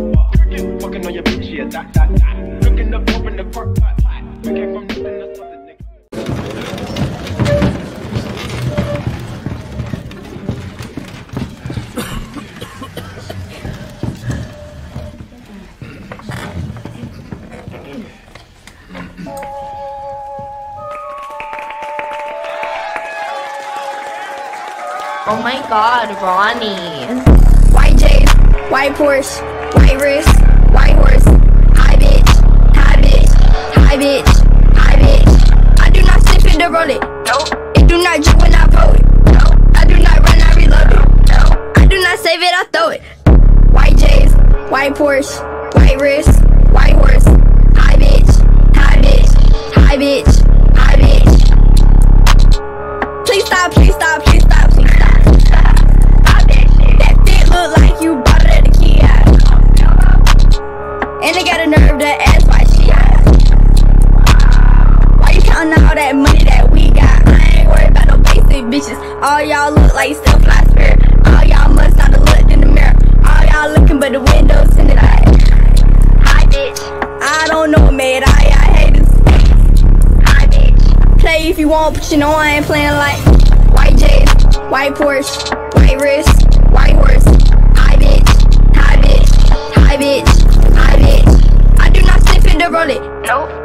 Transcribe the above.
block. Fucking on your bitch, yeah, dot, dot, dot. Looking up over the park, pot, pot. We came from nothing to something. Oh my God, Ronnie. White Jade, white Porsche, white wrist, white horse. Hi bitch, hi bitch, hi bitch, hi bitch. I do not sniff it to roll it. No, it do not drip when I pull it. No, I do not run, I reload it. No, I do not save it, I throw it. White Jade, white Porsche, white wrist, white horse. Hi bitch, hi bitch, hi bitch, hi bitch. Please stop, please stop, please stop. And they got a nerve to ask why she asked. Why you counting all that money that we got? I ain't worried about no basic bitches. All y'all look like self-fly spirit. All y'all must not have looked in the mirror. All y'all looking but the windows in the night. Hi bitch, I don't know man, I hate this. Hi bitch, play if you want, but you know I ain't playing like. White Jade, white Porsche, white wrist, white horse. Hi bitch, hi bitch, hi bitch. I do not sniff it to roll it. Nope.